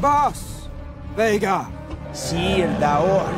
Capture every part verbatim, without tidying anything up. Boss, Vega, Sir Daor.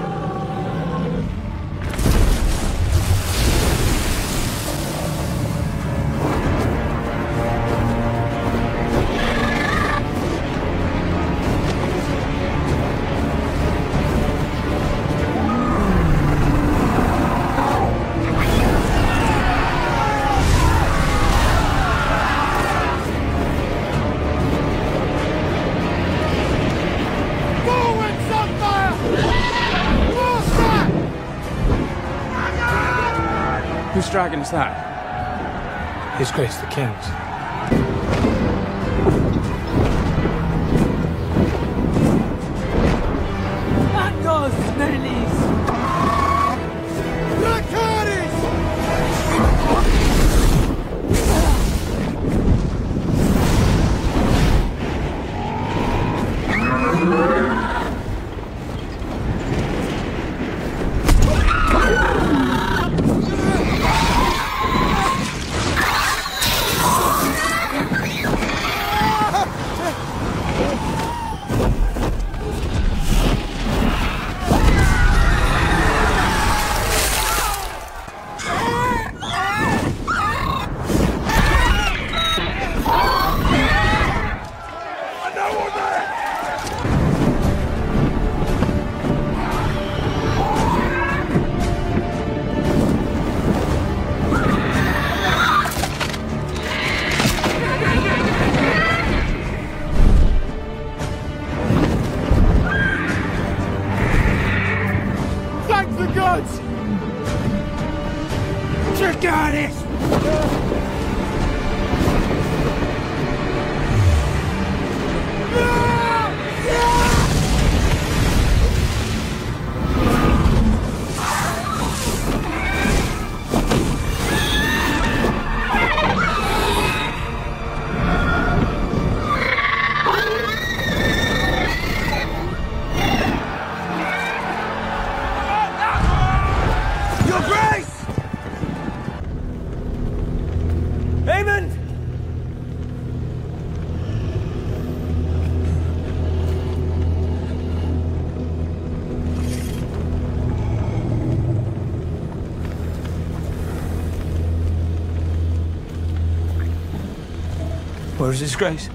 Whose dragon is that? His Grace the King's. Where's his Grace?